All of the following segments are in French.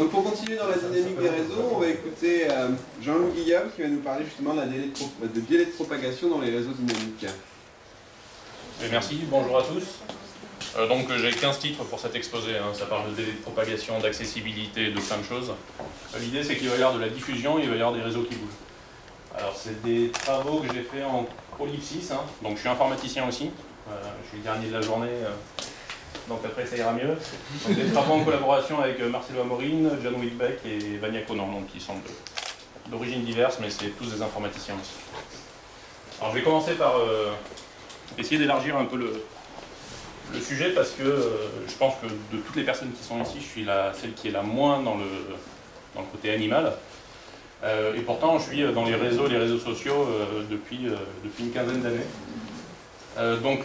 Donc pour continuer dans la dynamique des réseaux, on va écouter Jean-Loup Guillaume qui va nous parler justement de biais de propagation dans les réseaux dynamiques. Merci, bonjour à tous. Donc j'ai 15 titres pour cet exposé, hein. Ça parle de délai de propagation, d'accessibilité, de plein de choses. L'idée c'est qu'il va y avoir de la diffusion, il va y avoir des réseaux qui bougent. Alors c'est des travaux que j'ai fait en Prolipsis, hein. Donc je suis informaticien aussi, je suis le dernier de la journée, donc après ça ira mieux. Donc, des travaux en collaboration avec Marcelo Amorine, Jeanne Wittbeck et Vania Conan, donc qui sont d'origine diverse, mais c'est tous des informaticiens aussi. Alors je vais commencer par essayer d'élargir un peu le sujet parce que je pense que de toutes les personnes qui sont ici, je suis celle qui est la moins dans le côté animal. Et pourtant, je suis dans les réseaux sociaux depuis une quinzaine d'années. Donc,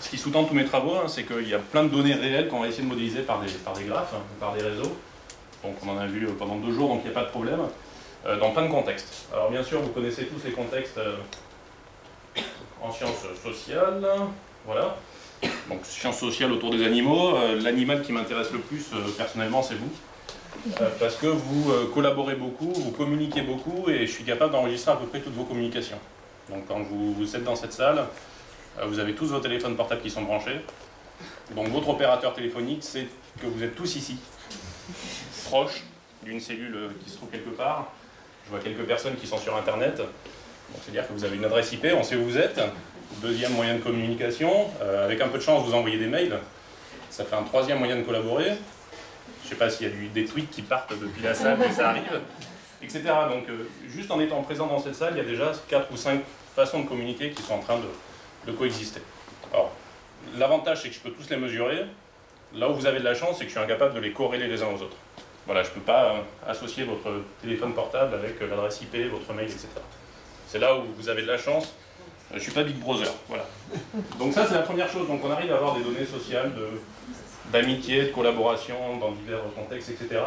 ce qui sous-tend tous mes travaux, hein, c'est qu'il y a plein de données réelles qu'on va essayer de modéliser par des graphes, hein, par des réseaux. Donc, on en a vu pendant 2 jours, donc il n'y a pas de problème, dans plein de contextes. Alors, bien sûr, vous connaissez tous les contextes en sciences sociales, voilà. Donc sciences sociales autour des animaux, l'animal qui m'intéresse le plus personnellement c'est vous, parce que vous collaborez beaucoup, vous communiquez beaucoup et je suis capable d'enregistrer à peu près toutes vos communications. Donc quand vous êtes dans cette salle, vous avez tous vos téléphones portables qui sont branchés, donc votre opérateur téléphonique c'est que vous êtes tous ici, proches d'une cellule qui se trouve quelque part. Je vois quelques personnes qui sont sur internet, donc c'est-à-dire que vous avez une adresse IP, on sait où vous êtes. Deuxième moyen de communication, avec un peu de chance vous envoyez des mails, ça fait un troisième moyen de collaborer. Je ne sais pas s'il y a des tweets qui partent depuis la salle, mais ça arrive, etc. Donc juste en étant présent dans cette salle, il y a déjà 4 ou 5 façons de communiquer qui sont en train de coexister. Alors l'avantage c'est que je peux tous les mesurer, là où vous avez de la chance c'est que je suis incapable de les corréler les uns aux autres. Voilà, je ne peux pas associer votre téléphone portable avec l'adresse IP, votre mail, etc. C'est là où vous avez de la chance. Je ne suis pas Big Brother, voilà. Donc ça, c'est la première chose. Donc on arrive à avoir des données sociales, d'amitié, de collaboration, dans divers contextes, etc.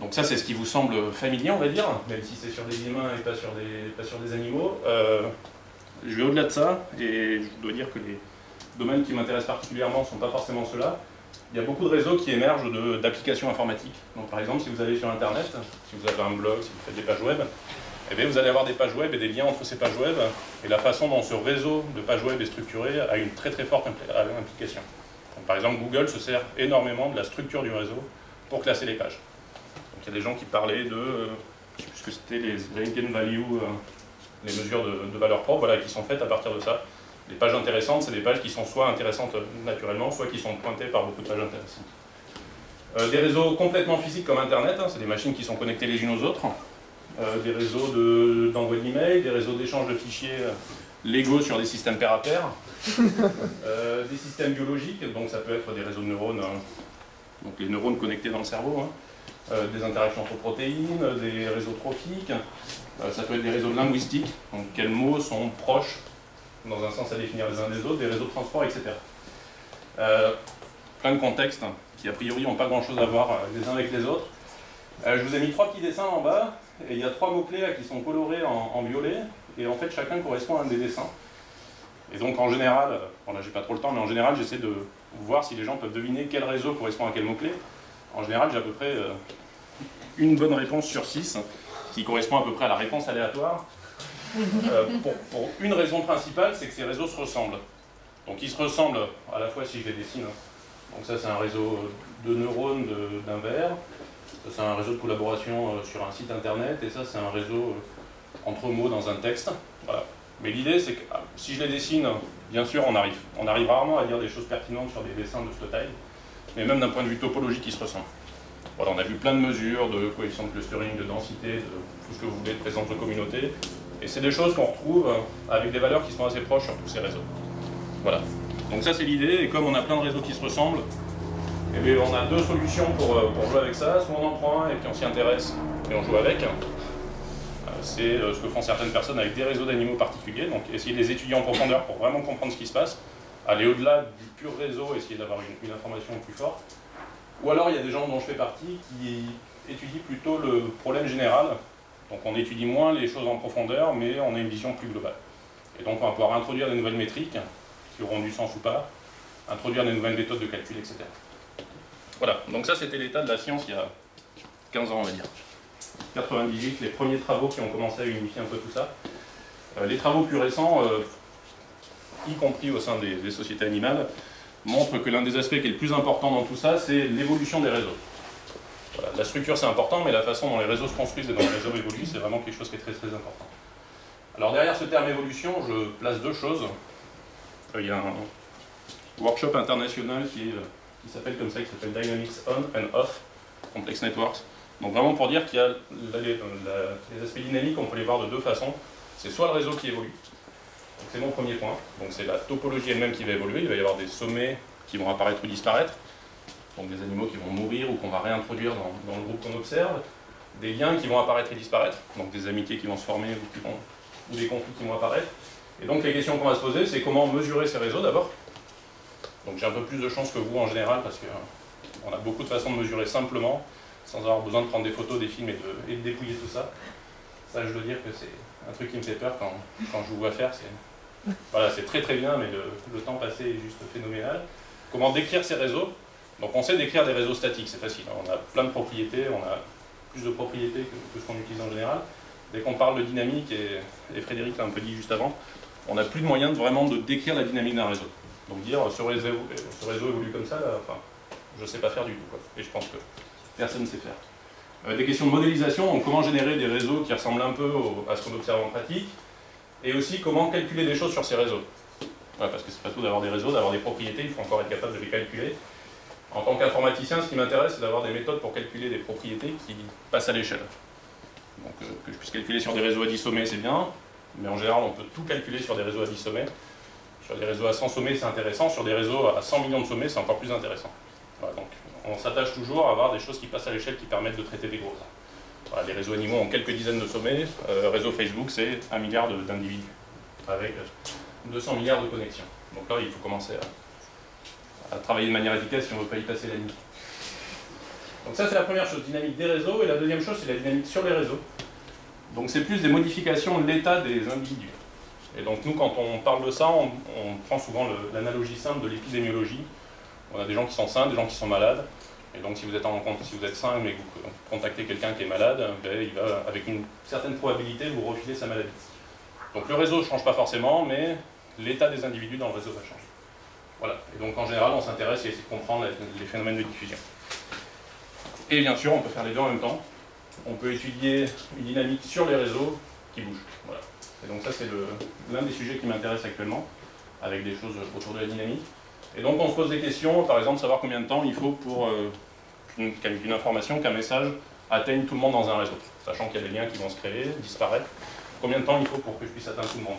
Donc ça, c'est ce qui vous semble familier, on va dire, même si c'est sur des humains et pas sur des animaux. Je vais au-delà de ça, et je dois dire que les domaines qui m'intéressent particulièrement ne sont pas forcément ceux-là. Il y a beaucoup de réseaux qui émergent d'applications informatiques. Donc par exemple, si vous allez sur Internet, si vous avez un blog, si vous faites des pages web, eh bien, vous allez avoir des pages web et des liens entre ces pages web, et la façon dont ce réseau de pages web est structuré a une très très forte implication. Donc, par exemple, Google se sert énormément de la structure du réseau pour classer les pages. Donc, il y a des gens qui parlaient de, je ne sais plus ce que c'était, les hidden value, les mesures de valeur propre, voilà, qui sont faites à partir de ça. Les pages intéressantes, c'est des pages qui sont soit intéressantes naturellement, soit qui sont pointées par beaucoup de pages intéressantes. Des réseaux complètement physiques comme Internet, hein, c'est des machines qui sont connectées les unes aux autres. Des réseaux d'envoi d'email, des réseaux d'échange de fichiers légaux sur des systèmes pair à pair, des systèmes biologiques, donc ça peut être des réseaux de neurones, donc les neurones connectés dans le cerveau, hein, des interactions entre protéines, des réseaux trophiques, ça peut être des réseaux linguistiques, donc quels mots sont proches, dans un sens à définir les uns des autres, des réseaux de transport, etc. Plein de contextes hein, qui a priori n'ont pas grand chose à voir les uns avec les autres. Je vous ai mis 3 petits dessins en bas, et il y a 3 mots-clés qui sont colorés en violet, et en fait chacun correspond à un des dessins. Et donc en général, bon là j'ai pas trop le temps, mais en général j'essaie de voir si les gens peuvent deviner quel réseau correspond à quel mot-clé. En général j'ai à peu près une bonne réponse sur 6, qui correspond à peu près à la réponse aléatoire. Pour une raison principale, c'est que ces réseaux se ressemblent. Donc ils se ressemblent à la fois si je les dessine. Donc ça c'est un réseau de neurones d'un verre. Ça, c'est un réseau de collaboration sur un site internet, et ça, c'est un réseau entre mots dans un texte. Voilà. Mais l'idée, c'est que si je les dessine, bien sûr, on arrive rarement à dire des choses pertinentes sur des dessins de cette taille, mais même d'un point de vue topologique, ils se ressemblent. Voilà, on a vu plein de mesures, de coefficients de clustering, de densité, de tout ce que vous voulez de présence de communauté, et c'est des choses qu'on retrouve avec des valeurs qui sont assez proches sur tous ces réseaux. Voilà. Donc ça, c'est l'idée, et comme on a plein de réseaux qui se ressemblent, eh bien, on a 2 solutions pour jouer avec ça, soit on en prend un et puis on s'y intéresse et on joue avec. C'est ce que font certaines personnes avec des réseaux d'animaux particuliers, donc essayer de les étudier en profondeur pour vraiment comprendre ce qui se passe, aller au-delà du pur réseau, essayer d'avoir une information plus forte. Ou alors il y a des gens dont je fais partie qui étudient plutôt le problème général, donc on étudie moins les choses en profondeur mais on a une vision plus globale. Et donc on va pouvoir introduire des nouvelles métriques, qui auront du sens ou pas, introduire des nouvelles méthodes de calcul, etc. Voilà, donc ça c'était l'état de la science il y a 15 ans, on va dire. 98, les premiers travaux qui ont commencé à unifier un peu tout ça. Les travaux plus récents, y compris au sein des sociétés animales, montrent que l'un des aspects qui est le plus important dans tout ça, c'est l'évolution des réseaux. Voilà. La structure c'est important, mais la façon dont les réseaux se construisent et dont les réseaux évoluent, c'est vraiment quelque chose qui est très très important. Alors derrière ce terme évolution, je place deux choses. Il y a un workshop international qui s'appelle comme ça, qui s'appelle Dynamics On and Off, Complex Networks. Donc vraiment pour dire qu'il y a les aspects dynamiques, on peut les voir de deux façons. C'est soit le réseau qui évolue, donc c'est mon premier point, donc c'est la topologie elle-même qui va évoluer, il va y avoir des sommets qui vont apparaître ou disparaître, donc des animaux qui vont mourir ou qu'on va réintroduire dans le groupe qu'on observe, des liens qui vont apparaître et disparaître, donc des amitiés qui vont se former ou des conflits qui vont apparaître. Et donc les questions qu'on va se poser, c'est comment mesurer ces réseaux d'abord. Donc j'ai un peu plus de chance que vous en général, parce qu'on a beaucoup de façons de mesurer simplement, sans avoir besoin de prendre des photos, des films et de dépouiller tout ça. Ça, je dois dire que c'est un truc qui me fait peur quand je vous vois faire. C'est voilà, très très bien, mais le temps passé est juste phénoménal. Comment décrire ces réseaux? Donc on sait décrire des réseaux statiques, c'est facile. Hein. On a plein de propriétés, on a plus de propriétés que ce qu'on utilise en général. Dès qu'on parle de dynamique, et Frédéric l'a un peu dit juste avant, on n'a plus de moyen de décrire la dynamique d'un réseau. Donc dire ce réseau évolue comme ça, là, enfin, je ne sais pas faire du tout, quoi. Et je pense que personne ne sait faire. Des questions de modélisation, donc comment générer des réseaux qui ressemblent un peu à ce qu'on observe en pratique, et aussi comment calculer des choses sur ces réseaux. Voilà, parce que c'est pas tout d'avoir des réseaux, d'avoir des propriétés, il faut encore être capable de les calculer. En tant qu'informaticien, ce qui m'intéresse, c'est d'avoir des méthodes pour calculer des propriétés qui passent à l'échelle. Donc que je puisse calculer sur des réseaux à 10 sommets, c'est bien, mais en général, on peut tout calculer sur des réseaux à 10 sommets. Sur des réseaux à 100 sommets, c'est intéressant. Sur des réseaux à 100 millions de sommets, c'est encore plus intéressant. Voilà, donc on s'attache toujours à avoir des choses qui passent à l'échelle qui permettent de traiter des grosses. Voilà, les réseaux animaux ont quelques dizaines de sommets, réseau Facebook c'est 1 milliard d'individus, avec 200 milliards de connexions. Donc là il faut commencer à travailler de manière efficace si on ne veut pas y passer la nuit. Donc ça c'est la première chose, dynamique des réseaux, et la deuxième chose c'est la dynamique sur les réseaux. Donc c'est plus des modifications de l'état des individus. Et donc nous quand on parle de ça, on prend souvent l'analogie simple de l'épidémiologie. On a des gens qui sont sains, des gens qui sont malades, et donc si vous êtes sain mais que vous contactez quelqu'un qui est malade, ben, il va avec une certaine probabilité vous refiler sa maladie. Donc le réseau ne change pas forcément, mais l'état des individus dans le réseau va changer. Voilà, et donc en général on s'intéresse à essayer de comprendre les phénomènes de diffusion. Et bien sûr on peut faire les deux en même temps, on peut étudier une dynamique sur les réseaux qui bouge. Voilà. Et donc ça c'est l'un des sujets qui m'intéresse actuellement, avec des choses autour de la dynamique. Et donc on se pose des questions, par exemple savoir combien de temps il faut pour qu'une information, qu'un message atteigne tout le monde dans un réseau, sachant qu'il y a des liens qui vont se créer, disparaître. Combien de temps il faut pour que je puisse atteindre tout le monde?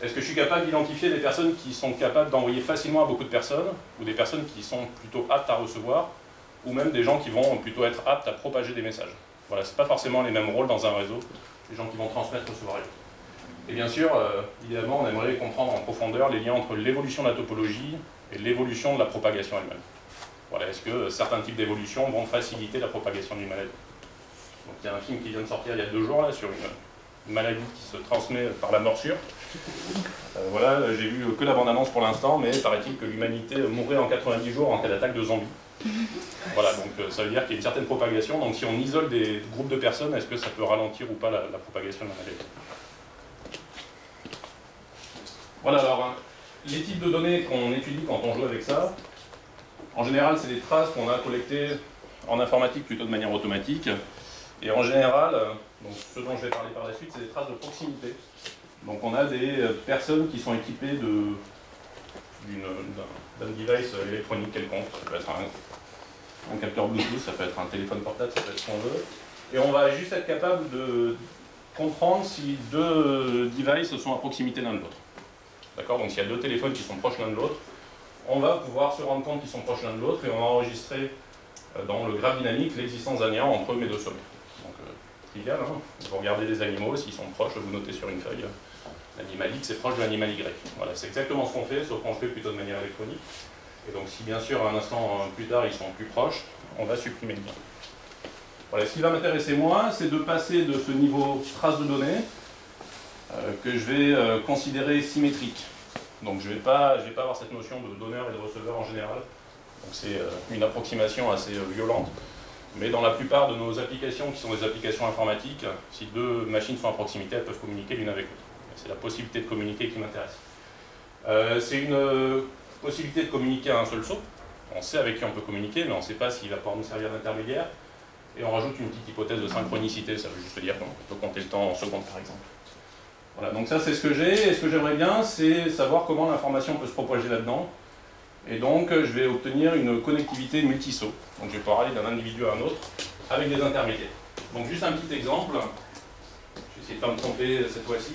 Est-ce que je suis capable d'identifier des personnes qui sont capables d'envoyer facilement à beaucoup de personnes, ou des personnes qui sont plutôt aptes à recevoir, ou même des gens qui vont plutôt être aptes à propager des messages? Voilà, c'est pas forcément les mêmes rôles dans un réseau, les gens qui vont transmettre, recevoir. Et bien sûr, évidemment, on aimerait comprendre en profondeur les liens entre l'évolution de la topologie et l'évolution de la propagation elle-même. Voilà, est-ce que certains types d'évolution vont faciliter la propagation d'une maladie? Donc il y a un film qui vient de sortir il y a 2 jours là, sur une maladie qui se transmet par la morsure. Voilà, j'ai vu que la bande-annonce pour l'instant, mais paraît-il que l'humanité mourrait en 90 jours en cas d'attaque de zombies. Voilà, donc ça veut dire qu'il y a une certaine propagation, donc si on isole des groupes de personnes, est-ce que ça peut ralentir ou pas la propagation de la maladie? Voilà, alors... les types de données qu'on étudie quand on joue avec ça, en général c'est des traces qu'on a collectées en informatique plutôt de manière automatique, et en général, donc ce dont je vais parler par la suite, c'est des traces de proximité. Donc on a des personnes qui sont équipées d'un device électronique quelconque, ça peut être un capteur Bluetooth, ça peut être un téléphone portable, ça peut être ce qu'on veut, et on va juste être capable de comprendre si deux devices sont à proximité l'un de l'autre. Donc s'il y a 2 téléphones qui sont proches l'un de l'autre, on va pouvoir se rendre compte qu'ils sont proches l'un de l'autre et on va enregistrer dans le graphe dynamique l'existence d'un lien entre mes deux sommets. Donc trivial, hein, vous regardez des animaux, s'ils sont proches, vous notez sur une feuille l'animal X est proche de l'animal Y. Voilà, c'est exactement ce qu'on fait, sauf qu'on le fait plutôt de manière électronique. Et donc si bien sûr un instant plus tard ils sont plus proches, on va supprimer le lien. Voilà, ce qui va m'intéresser moi, c'est de passer de ce niveau trace de données que je vais considérer symétrique. Donc je ne vais pas avoir cette notion de donneur et de receveur en général. C'est une approximation assez violente. Mais dans la plupart de nos applications, qui sont des applications informatiques, si deux machines sont à proximité, elles peuvent communiquer l'une avec l'autre. C'est la possibilité de communiquer qui m'intéresse. C'est une possibilité de communiquer à un seul saut. On sait avec qui on peut communiquer, mais on ne sait pas s'il va pouvoir nous servir d'intermédiaire. Et on rajoute une petite hypothèse de synchronicité, ça veut juste dire qu'on peut compter le temps en secondes par exemple. Voilà, donc ça c'est ce que j'ai, et ce que j'aimerais bien, c'est savoir comment l'information peut se propager là-dedans. Et donc je vais obtenir une connectivité multisaut. Donc je vais pouvoir aller d'un individu à un autre avec des intermédiaires. Donc juste un petit exemple, je vais essayer de ne pas me tromper cette fois-ci.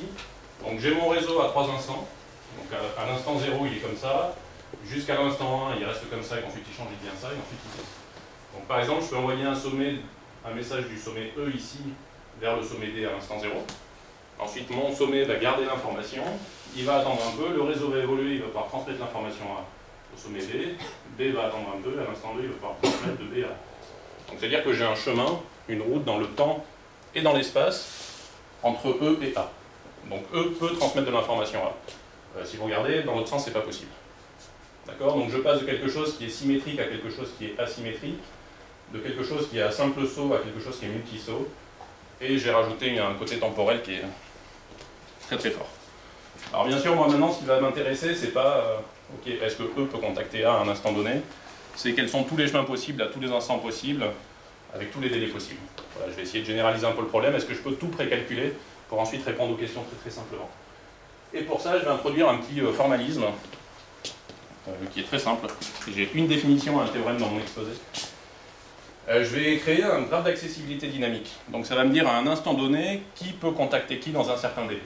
Donc j'ai mon réseau à 3 instants, donc à l'instant 0 il est comme ça, jusqu'à l'instant 1 il reste comme ça, et ensuite il change, il devient ça, et ensuite il est. Donc par exemple je peux envoyer un message du sommet E ici vers le sommet D à l'instant 0. Ensuite mon sommet va garder l'information, il va attendre un peu, le réseau va évoluer, il va pouvoir transmettre l'information au sommet B, B va attendre un peu, à l'instant 2 il va pouvoir transmettre de B à A. Donc c'est à dire que j'ai un chemin, une route dans le temps et dans l'espace entre E et A. Donc E peut transmettre de l'information à A. Si vous regardez, dans l'autre sens, c'est pas possible. D'accord? Donc je passe de quelque chose qui est symétrique à quelque chose qui est asymétrique, de quelque chose qui est à simple saut à quelque chose qui est multisaut, et j'ai rajouté un côté temporel qui est très très fort. Alors bien sûr, moi maintenant, ce qui va m'intéresser, c'est pas ok, est-ce que E peut contacter A à un instant donné, c'est quels sont tous les chemins possibles, à tous les instants possibles, avec tous les délais possibles. Voilà, je vais essayer de généraliser un peu le problème. Est-ce que je peux tout précalculer pour ensuite répondre aux questions très très simplement. Et pour ça, je vais introduire un petit formalisme qui est très simple. J'ai une définition à un théorème dans mon exposé. Je vais créer un graphe d'accessibilité dynamique. Donc ça va me dire à un instant donné qui peut contacter qui dans un certain délai.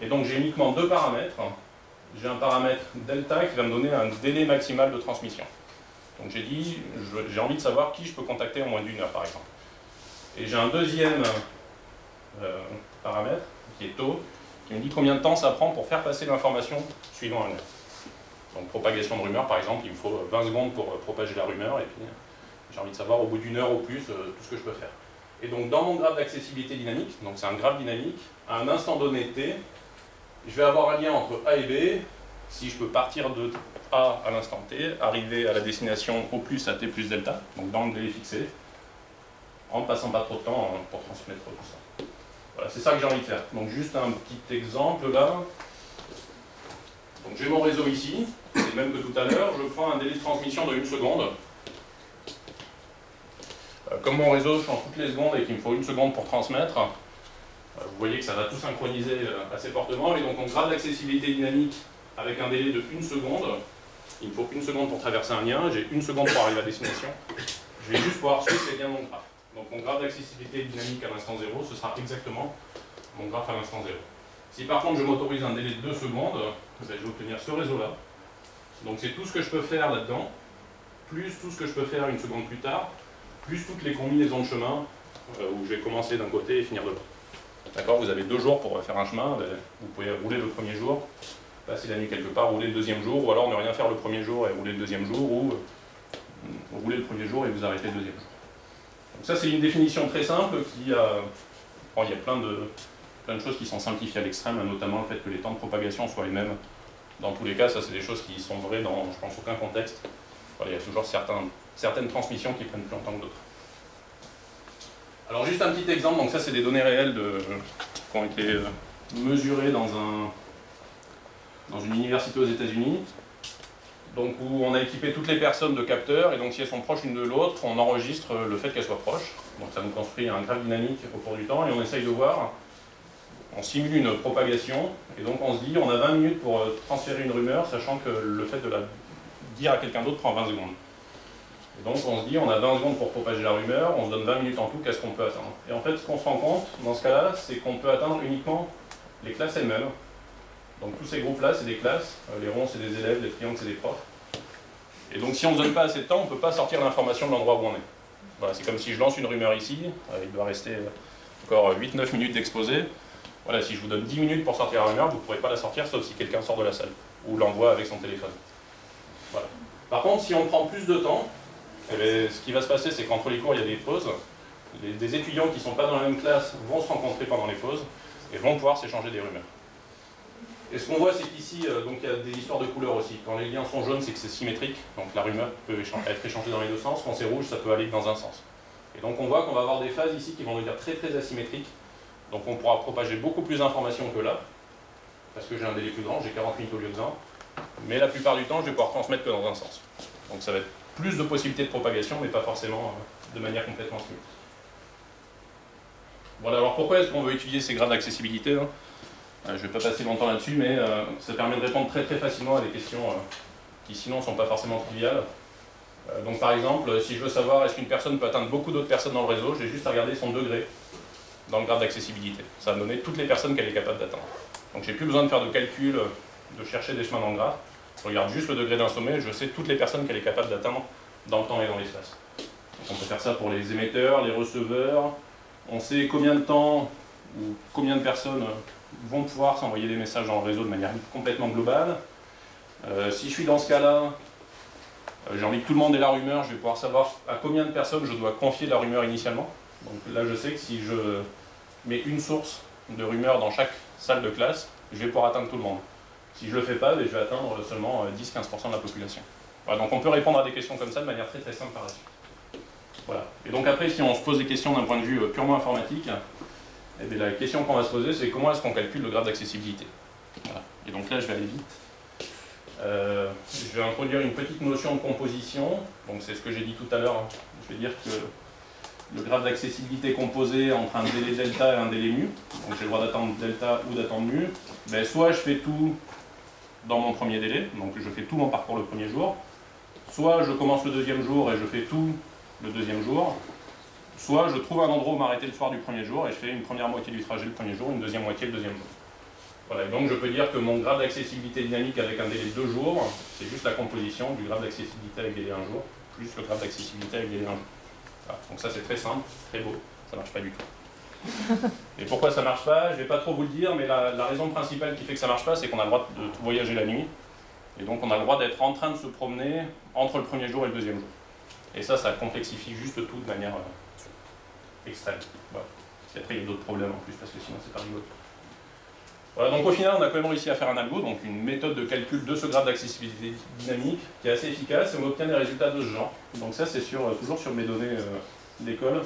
Et donc j'ai uniquement deux paramètres. J'ai un paramètre delta qui va me donner un délai maximal de transmission. Donc j'ai dit, j'ai envie de savoir qui je peux contacter en moins d'une heure par exemple. Et j'ai un deuxième paramètre, qui est taux, qui me dit combien de temps ça prend pour faire passer l'information suivant un heure. Donc propagation de rumeur par exemple, il me faut 20 secondes pour propager la rumeur, et puis j'ai envie de savoir au bout d'une heure ou plus tout ce que je peux faire. Et donc dans mon graphe d'accessibilité dynamique, donc c'est un graphe dynamique, à un instant donné t, je vais avoir un lien entre A et B, si je peux partir de A à l'instant t, arriver à la destination O plus à t plus delta, donc dans le délai fixé, en passant pas trop de temps pour transmettre tout ça. Voilà, c'est ça que j'ai envie de faire. Donc juste un petit exemple là. Donc j'ai mon réseau ici, c'est le même que tout à l'heure, je prends un délai de transmission de 1 seconde. Comme mon réseau change toutes les secondes et qu'il me faut 1 seconde pour transmettre, vous voyez que ça va tout synchroniser assez fortement, et donc on grade l'accessibilité dynamique avec un délai de 1 seconde. Il me faut 1 seconde pour traverser un lien, j'ai 1 seconde pour arriver à destination. Je vais juste pouvoir suivre les liens de mon graphe. Donc mon graphe d'accessibilité dynamique à l'instant 0, ce sera exactement mon graphe à l'instant 0. Si par contre je m'autorise un délai de 2 secondes, je vais obtenir ce réseau-là. Donc c'est tout ce que je peux faire là-dedans, plus tout ce que je peux faire une seconde plus tard, plus toutes les combinaisons de chemin où je vais commencer d'un côté et finir de l'autre. D'accord, vous avez 2 jours pour faire un chemin, vous pouvez rouler le premier jour, passer la nuit quelque part, rouler le deuxième jour, ou alors ne rien faire le premier jour et rouler le deuxième jour, ou rouler le premier jour et vous arrêter le deuxième jour. Donc ça c'est une définition très simple qui a... Bon, il y a plein de choses qui sont simplifiées à l'extrême, notamment le fait que les temps de propagation soient les mêmes. Dans tous les cas, ça c'est des choses qui sont vraies dans, je pense, aucun contexte. Voilà, il y a toujours certaines transmissions qui prennent plus longtemps que d'autres. Alors juste un petit exemple, donc ça c'est des données réelles qui ont été mesurées dans une université aux États-Unis. Donc où on a équipé toutes les personnes de capteurs, et donc si elles sont proches l'une de l'autre, on enregistre le fait qu'elles soient proches. Donc ça nous construit un graphe dynamique au cours du temps, et on essaye de voir, on simule une propagation, et donc on se dit, on a 20 minutes pour transférer une rumeur, sachant que le fait de la dire à quelqu'un d'autre prend 20 secondes. Et donc on se dit, on a 20 secondes pour propager la rumeur, on se donne 20 minutes en tout, qu'est-ce qu'on peut atteindre? Et en fait, ce qu'on se rend compte, dans ce cas-là, c'est qu'on peut atteindre uniquement les classes elles-mêmes. Donc tous ces groupes-là, c'est des classes, les ronds, c'est des élèves, les triangles, c'est des profs. Et donc si on ne se donne pas assez de temps, on ne peut pas sortir l'information de l'endroit où on est. Voilà, c'est comme si je lance une rumeur ici, il doit rester encore 8-9 minutes d'exposé. Voilà, si je vous donne 10 minutes pour sortir la rumeur, vous ne pourrez pas la sortir, sauf si quelqu'un sort de la salle, ou l'envoie avec son téléphone. Voilà. Par contre, si on prend plus de temps, eh bien, ce qui va se passer, c'est qu'entre les cours, il y a des pauses. Des étudiants qui ne sont pas dans la même classe vont se rencontrer pendant les pauses, et vont pouvoir s'échanger des rumeurs. Et ce qu'on voit, c'est qu'ici, il y a des histoires de couleurs aussi. Quand les liens sont jaunes, c'est que c'est symétrique, donc la rumeur peut être échangée dans les deux sens. Quand c'est rouge, ça peut aller dans un sens. Et donc on voit qu'on va avoir des phases ici qui vont devenir très très asymétriques. Donc on pourra propager beaucoup plus d'informations que là, parce que j'ai un délai plus grand, j'ai 40 minutes au lieu de 1. Mais la plupart du temps, je vais pouvoir transmettre que dans un sens. Donc ça va être plus de possibilités de propagation, mais pas forcément de manière complètement symétrique. Voilà, alors pourquoi est-ce qu'on veut utiliser ces grades d'accessibilité hein? Je ne vais pas passer longtemps là-dessus, mais ça permet de répondre très très facilement à des questions qui sinon ne sont pas forcément triviales. Donc par exemple, si je veux savoir est-ce qu'une personne peut atteindre beaucoup d'autres personnes dans le réseau, j'ai juste à regarder son degré dans le grade d'accessibilité. Ça va me donner toutes les personnes qu'elle est capable d'atteindre. Donc j'ai plus besoin de faire de calculs, de chercher des chemins dans le graphe. Je regarde juste le degré d'un sommet, je sais toutes les personnes qu'elle est capable d'atteindre dans le temps et dans l'espace. Donc on peut faire ça pour les émetteurs, les receveurs. On sait combien de temps ou combien de personnes vont pouvoir s'envoyer des messages dans le réseau de manière complètement globale. Si je suis dans ce cas-là, j'ai envie que tout le monde ait la rumeur, je vais pouvoir savoir à combien de personnes je dois confier la rumeur initialement. Donc là, je sais que si je mets une source de rumeur dans chaque salle de classe, je vais pouvoir atteindre tout le monde. Si je ne le fais pas, je vais atteindre seulement 10-15% de la population. Voilà, donc on peut répondre à des questions comme ça de manière très très simple par la suite. Voilà. Et donc après, si on se pose des questions d'un point de vue purement informatique, eh bien, la question qu'on va se poser, c'est comment est-ce qu'on calcule le grade d'accessibilité. Voilà. Et donc là, je vais aller vite. Je vais introduire une petite notion de composition. Donc c'est ce que j'ai dit tout à l'heure. Je vais dire que le grade d'accessibilité composé entre un délai delta et un délai mu, donc j'ai le droit d'attendre delta ou d'attendre mu, ben, soit je fais tout dans mon premier délai, donc je fais tout mon parcours le premier jour, soit je commence le deuxième jour et je fais tout le deuxième jour, soit je trouve un endroit où m'arrêter le soir du premier jour et je fais une première moitié du trajet le premier jour, une deuxième moitié le deuxième jour. Voilà, donc je peux dire que mon grade d'accessibilité dynamique avec un délai de 2 jours, c'est juste la composition du grade d'accessibilité avec délai 1 jour, plus le grade d'accessibilité avec délai 1 jour. Voilà, donc ça c'est très simple, très beau, ça marche pas du tout. Et pourquoi ça marche pas? Je vais pas trop vous le dire, mais la raison principale qui fait que ça marche pas, c'est qu'on a le droit de voyager la nuit, et donc on a le droit d'être en train de se promener entre le premier jour et le deuxième jour. Et ça, ça complexifie juste tout de manière extrême. Voilà. Et après, il y a d'autres problèmes en plus, parce que sinon, c'est pas rigolo. Voilà, donc au final, on a quand même réussi à faire un algo, donc une méthode de calcul de ce grade d'accessibilité dynamique, qui est assez efficace, et on obtient des résultats de ce genre. Donc ça, c'est toujours sur mes données d'école.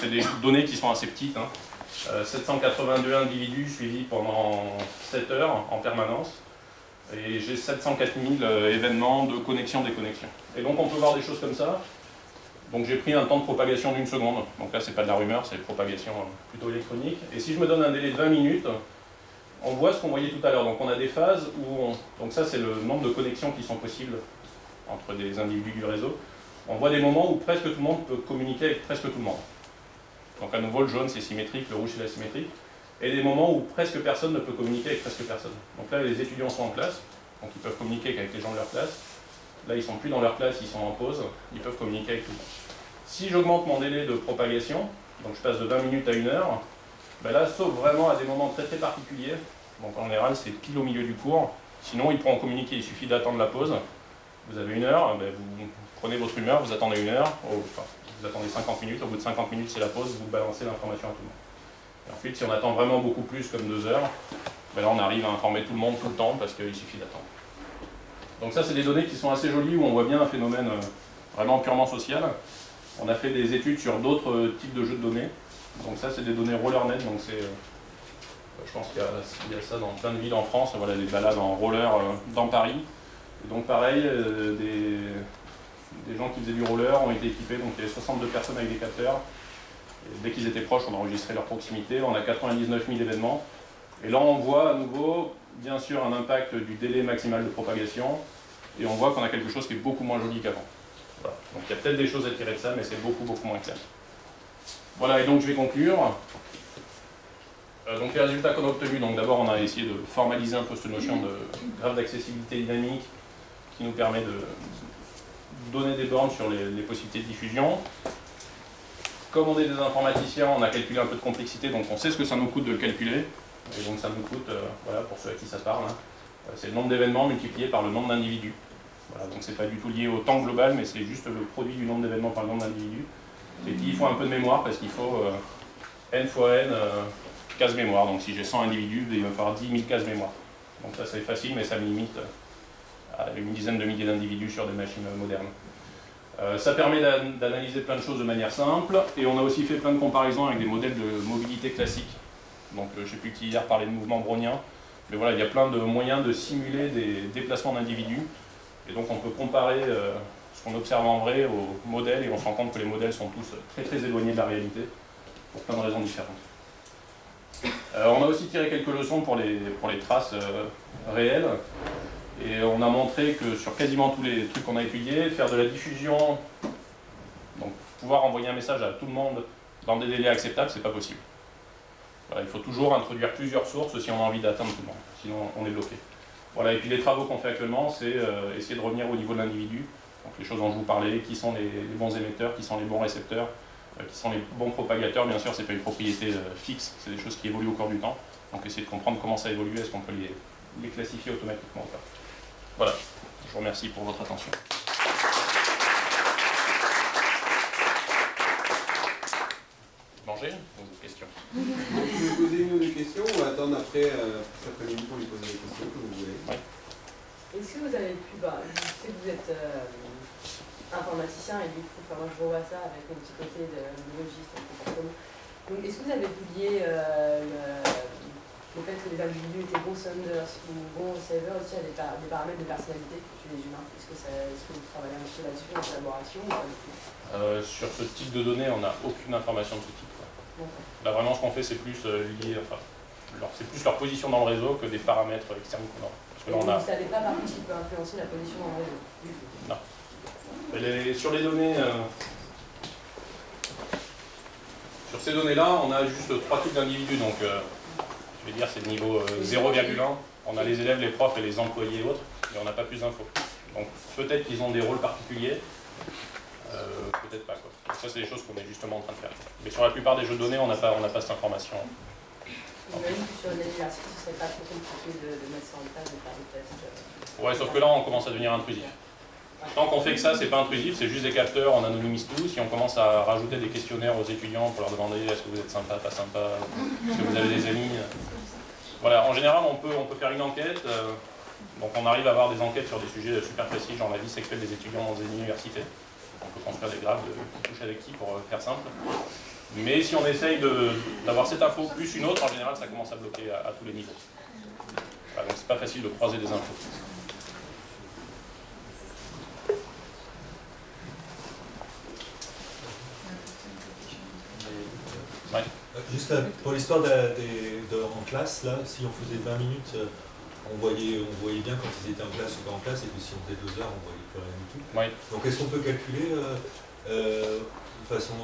C'est des données qui sont assez petites, hein. 782 individus suivis pendant 7 heures en permanence. Et j'ai 704 000 événements de connexion-déconnexion. Et donc on peut voir des choses comme ça. Donc j'ai pris un temps de propagation d'1 seconde. Donc là c'est pas de la rumeur, c'est propagation plutôt électronique. Et si je me donne un délai de 20 minutes, on voit ce qu'on voyait tout à l'heure. Donc on a des phases où on... Donc ça c'est le nombre de connexions qui sont possibles entre des individus du réseau. On voit des moments où presque tout le monde peut communiquer avec presque tout le monde. Donc à nouveau le jaune c'est symétrique, le rouge c'est asymétrique. Et des moments où presque personne ne peut communiquer avec presque personne. Donc là, les étudiants sont en classe, donc ils peuvent communiquer qu'avec les gens de leur classe. Là, ils ne sont plus dans leur classe, ils sont en pause, ils peuvent communiquer avec tout le monde. Si j'augmente mon délai de propagation, donc je passe de 20 minutes à 1 heure, ben là, sauf vraiment à des moments très très particuliers, donc en général, c'est pile au milieu du cours, sinon ils pourront communiquer, il suffit d'attendre la pause. Vous avez 1 heure, ben vous prenez votre humeur, vous attendez 1 heure, vous attendez 50 minutes, au bout de 50 minutes, c'est la pause, vous balancez l'information à tout le monde. Et ensuite, si on attend vraiment beaucoup plus, comme 2 heures, ben là on arrive à informer tout le monde tout le temps parce qu'il suffit d'attendre. Donc ça, c'est des données qui sont assez jolies où on voit bien un phénomène vraiment purement social. On a fait des études sur d'autres types de jeux de données. Donc ça, c'est des données rollernet. Donc c'est, je pense qu'il y a ça dans plein de villes en France. Voilà, des balades en roller dans Paris. Et donc pareil, des gens qui faisaient du roller ont été équipés. Donc il y avait 62 personnes avec des capteurs. Dès qu'ils étaient proches, on enregistrait leur proximité. On a 99 000 événements. Et là, on voit à nouveau, bien sûr, un impact du délai maximal de propagation. Et on voit qu'on a quelque chose qui est beaucoup moins joli qu'avant. Voilà. Donc il y a peut-être des choses à tirer de ça, mais c'est beaucoup, beaucoup moins clair. Voilà, et donc je vais conclure. Donc les résultats qu'on a obtenus, d'abord, on a essayé de formaliser un peu cette notion de graphe d'accessibilité dynamique qui nous permet de donner des bornes sur les possibilités de diffusion. Comme on est des informaticiens, on a calculé un peu de complexité, donc on sait ce que ça nous coûte de le calculer. Et donc ça nous coûte, voilà, pour ceux à qui ça parle, hein, c'est le nombre d'événements multiplié par le nombre d'individus. Voilà, donc c'est pas du tout lié au temps global, mais c'est juste le produit du nombre d'événements par le nombre d'individus. Et puis il faut un peu de mémoire, parce qu'il faut n fois n cases mémoire. Donc si j'ai 100 individus, il va falloir 10 000 cases mémoire. Donc ça c'est facile, mais ça limite à une dizaine de milliers d'individus sur des machines modernes. Ça permet d'analyser plein de choses de manière simple, et on a aussi fait plein de comparaisons avec des modèles de mobilité classiques. Donc je ne sais plus qui hier parlait de mouvement brownien, mais voilà, il y a plein de moyens de simuler des déplacements d'individus, et donc on peut comparer ce qu'on observe en vrai aux modèles, et on se rend compte que les modèles sont tous très éloignés de la réalité, pour plein de raisons différentes. On a aussi tiré quelques leçons pour les traces réelles, et on a montré que sur quasiment tous les trucs qu'on a étudiés, faire de la diffusion, donc pouvoir envoyer un message à tout le monde dans des délais acceptables, c'est pas possible. Voilà, il faut toujours introduire plusieurs sources si on a envie d'atteindre tout le monde, sinon on est bloqué. Voilà, et puis les travaux qu'on fait actuellement, c'est essayer de revenir au niveau de l'individu, donc les choses dont je vous parlais, qui sont les bons émetteurs, qui sont les bons récepteurs, qui sont les bons propagateurs. Bien sûr, ce n'est pas une propriété fixe, c'est des choses qui évoluent au cours du temps, donc essayer de comprendre comment ça évolue, est-ce qu'on peut les classifier automatiquement ou pas. Voilà, je vous remercie pour votre attention. Manger ou questions? Vous pouvez poser une question ou attendre après cet après-midi pour lui poser des questions que vous voulez. Oui. Est-ce que vous avez pu, je sais que vous êtes informaticien et du coup, enfin, moi je vois ça avec mon petit côté de biologiste, donc est-ce que vous avez pu lier le fait que les individus étaient bons senders ou bons savers aussi à des paramètres de personnalité chez les humains? Est-ce que vous travaillez un petit peu là-dessus en collaboration ou pas du tout? Sur ce type de données, on n'a aucune information de ce type. Là vraiment ce qu'on fait c'est plus lié, enfin, c'est plus leur position dans le réseau que des paramètres externes qu'on a. Parce que là, on a... Vous savez pas par qui peut influencer la position dans le réseau? Non. Mais sur les données, sur ces données-là, on a juste trois types d'individus. Donc, je vais dire, c'est le niveau 0,1. On a les élèves, les profs et les employés et autres, mais on n'a pas plus d'infos. Donc, peut-être qu'ils ont des rôles particuliers. Peut-être pas quoi. Donc ça c'est des choses qu'on est justement en train de faire. Mais sur la plupart des jeux de données, on n'a pas cette information. J'imagine que sur l'exercice, ce serait pas trop compliqué de mettre ça en place, de faire des tests. Ouais, sauf que là on commence à devenir intrusif. Tant qu'on fait que ça, c'est pas intrusif, c'est juste des capteurs, on anonymise tout. Si on commence à rajouter des questionnaires aux étudiants pour leur demander est-ce que vous êtes sympa, pas sympa, est-ce que vous avez des amis. Voilà, en général on peut faire une enquête. Donc on arrive à avoir des enquêtes sur des sujets super précis, genre la vie sexuelle des étudiants dans une université. On peut construire des graphes de touche avec qui pour faire simple. Mais si on essaye d'avoir cette info plus une autre, en général ça commence à bloquer à tous les niveaux. Voilà, donc c'est pas facile de croiser des infos. Ouais. Juste pour l'histoire en classe, là, si on faisait 20 minutes, on voyait bien quand ils étaient en classe ou pas en classe, et que si on faisait 2 heures, on voyait plus rien du tout. Oui. Donc est-ce qu'on peut calculer de façon,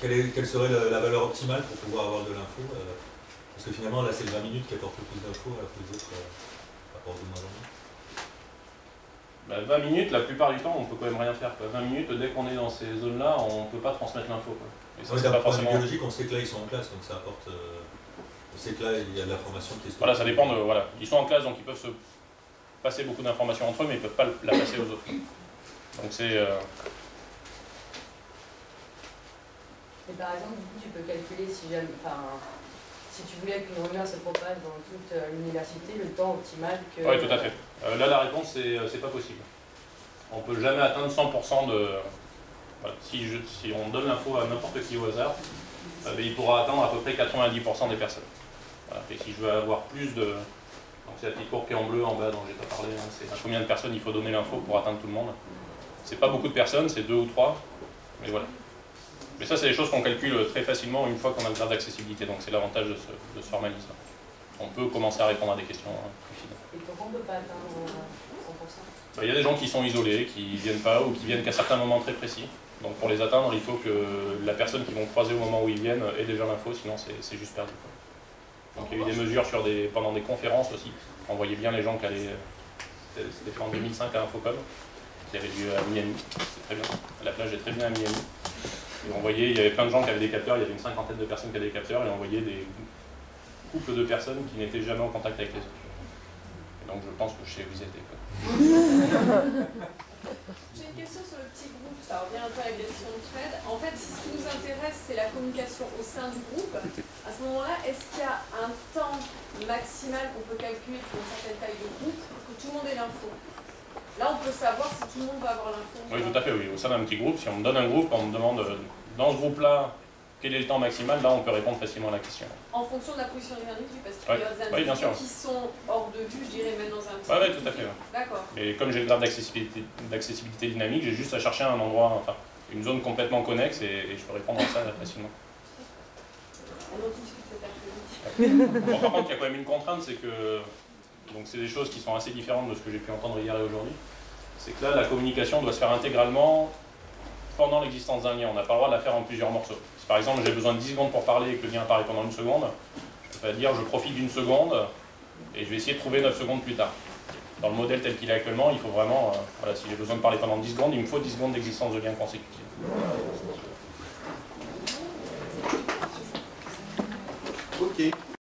quelle serait la valeur optimale pour pouvoir avoir de l'info parce que finalement là c'est 20 minutes qui apporte le plus d'infos, alors que les autres apportent de moins en moins. 20 minutes, la plupart du temps on peut quand même rien faire. 20 minutes, dès qu'on est dans ces zones-là, on ne peut pas transmettre l'info. Et ça, ouais, c'est pas forcément biologique, on sait que là ils sont en classe, donc ça apporte... On sait que là, il y a de l'information qui est... Voilà, ça dépend de... Voilà. Ils sont en classe, donc ils peuvent se passer beaucoup d'informations entre eux, mais ils ne peuvent pas la passer aux autres. Donc c'est... Et par exemple, du coup, tu peux calculer si jamais... Enfin, si tu voulais qu'une rumeur se propage dans toute l'université, le temps optimal que... Oui, tout à fait. Là, la réponse, c'est pas possible. On ne peut jamais atteindre 100% de... Voilà. Si on donne l'info à n'importe qui au hasard, il pourra atteindre à peu près 90% des personnes. Voilà. Et si je veux avoir plus de... Donc c'est la petite courbe qui est en bleu en bas dont j'ai pas parlé, hein. C'est à combien de personnes il faut donner l'info pour atteindre tout le monde. C'est pas beaucoup de personnes, c'est 2 ou 3, mais voilà. Mais ça c'est des choses qu'on calcule très facilement une fois qu'on a le grade d'accessibilité, donc c'est l'avantage de ce formalisme. On peut commencer à répondre à des questions plus fines. Et pourquoi on ne peut pas atteindre 100%? Il y a des gens qui sont isolés, qui viennent pas, ou qui viennent qu'à certains moments très précis. Donc pour les atteindre, il faut que la personne qu'ils vont croiser au moment où ils viennent ait déjà l'info, sinon c'est juste perdu. Donc il y a eu des mesures sur pendant des conférences aussi. On voyait bien les gens qui allaient... C'était fait en 2005 à Infocom, qui avait lieu à Miami. C'est très bien. La plage est très bien à Miami. Et on voyait, il y avait plein de gens qui avaient des capteurs, il y avait une cinquantaine de personnes qui avaient des capteurs, et on voyait des couples de personnes qui n'étaient jamais en contact avec les autres. Et donc je pense que je sais où ils étaient. J'ai une question sur le petit groupe, ça revient un peu à la question de Fred. En fait, si ce qui nous intéresse, c'est la communication au sein du groupe, à ce moment-là, est-ce qu'il y a un temps maximal qu'on peut calculer pour une certaine taille de groupe pour que tout le monde ait l'info? Là, on peut savoir si tout le monde va avoir l'info. Oui, tout à fait, oui. Au sein d'un petit groupe, si on me donne un groupe, on me demande dans ce groupe-là, quel est le temps maximal? Là, on peut répondre facilement à la question. En fonction de la position dynamique, parce qu'il y a des individus qui sont hors de vue, je dirais, même dans un petit groupe. Oui, tout à fait. D'accord. Et comme j'ai le graphe d'accessibilité dynamique, j'ai juste à chercher un endroit, enfin, une zone complètement connexe, et je peux répondre à ça facilement. On en discute cet après-midi. Par contre, il y a quand même une contrainte, c'est que... Donc, c'est des choses qui sont assez différentes de ce que j'ai pu entendre hier et aujourd'hui. C'est que là, la communication doit se faire intégralement pendant l'existence d'un lien. On n'a pas le droit de la faire en plusieurs morceaux. Si par exemple j'ai besoin de 10 secondes pour parler et que le lien apparaît pendant une seconde, je peux dire je profite d'une seconde et je vais essayer de trouver 9 secondes plus tard. Dans le modèle tel qu'il est actuellement, il faut vraiment, voilà, si j'ai besoin de parler pendant 10 secondes, il me faut 10 secondes d'existence de lien consécutif. Ok.